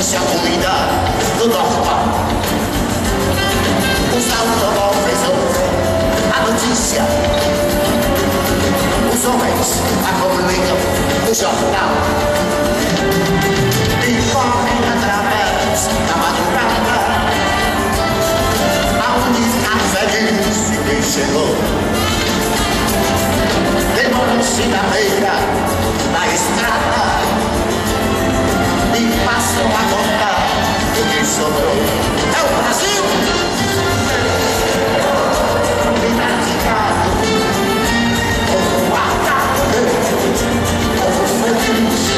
A comunidade do Norte. Os automóveis ouvem a notícia. Os homens acompanham o jornal. Informem através da madrugada. Aonde está feliz se quem chegou. Demonstre na beira da estrada. E passam a contar o que sobrou. É o Brasil! Libertado, povo guardado, povo feliz.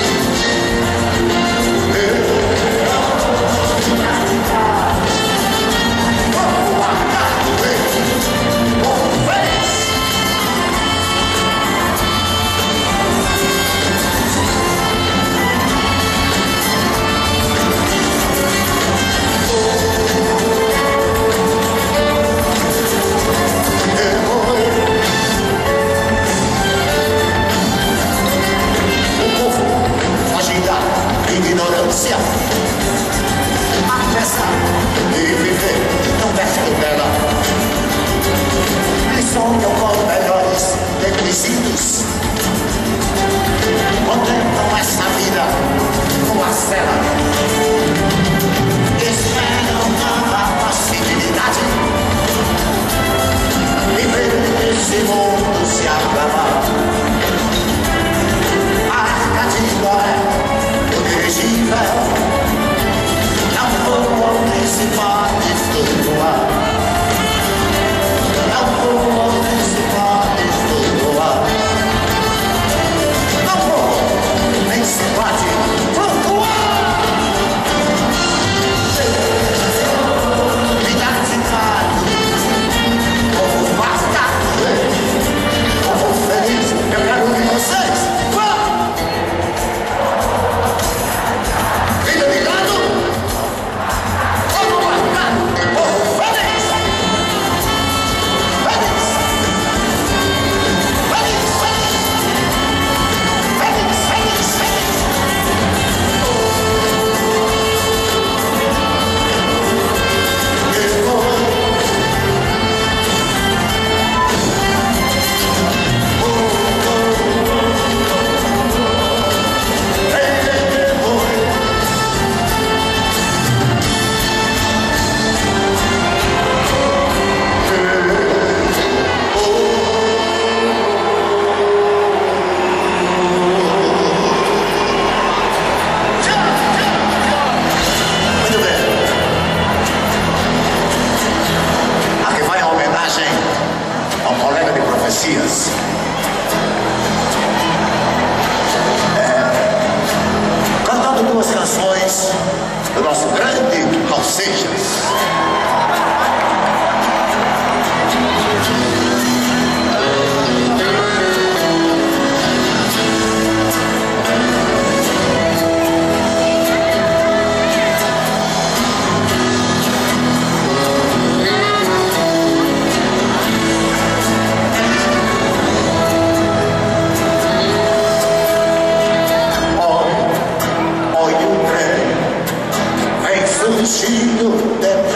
She knew that.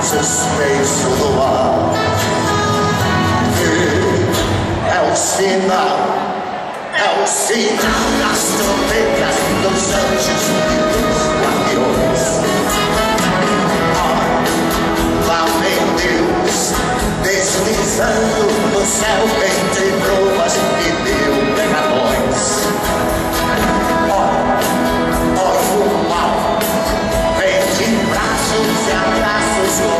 Suspenso do ar. V é o sinal, é o sino das trombetas dos anjos e dos guardiões. Lá vem Deus deslizando no céu entre provas e mil pecadores. O mal vem de braços e abraços com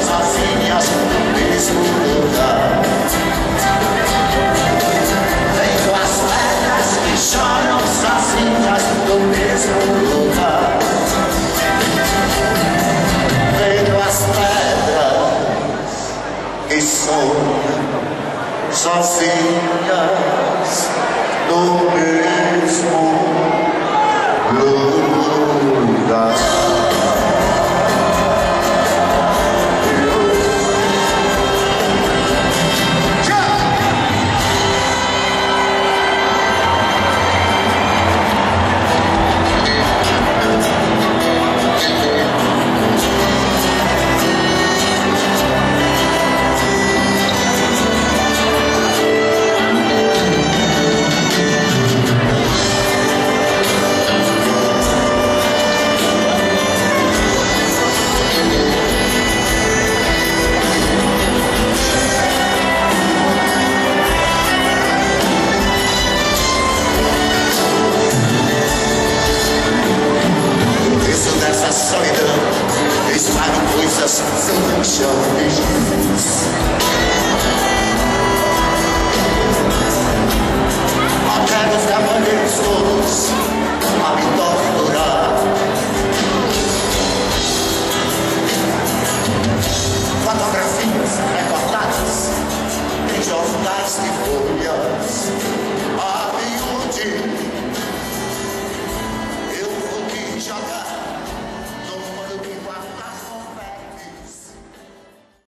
sozinhas no mesmo lugar. Fotografias recortadas, de jornais que foram